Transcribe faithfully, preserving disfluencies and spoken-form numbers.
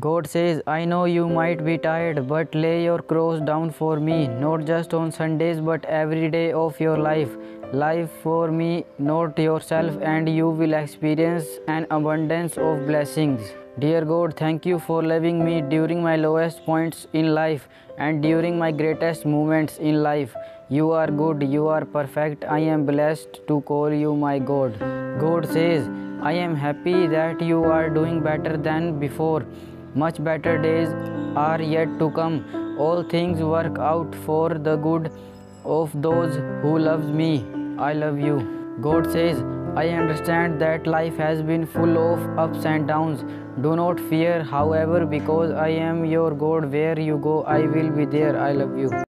God says, I know you might be tired, but lay your cross down for me, not just on Sundays, but every day of your life. Life for me, not yourself, and you will experience an abundance of blessings. Dear God, thank you for loving me during my lowest points in life and during my greatest moments in life. You are good, you are perfect. I am blessed to call you my God. God says, I am happy that you are doing better than before. Much better days are yet to come. All things work out for the good of those who love me. I love you. God says, I understand that life has been full of ups and downs. Do not fear, however, because I am your God. Where you go, I will be there. I love you.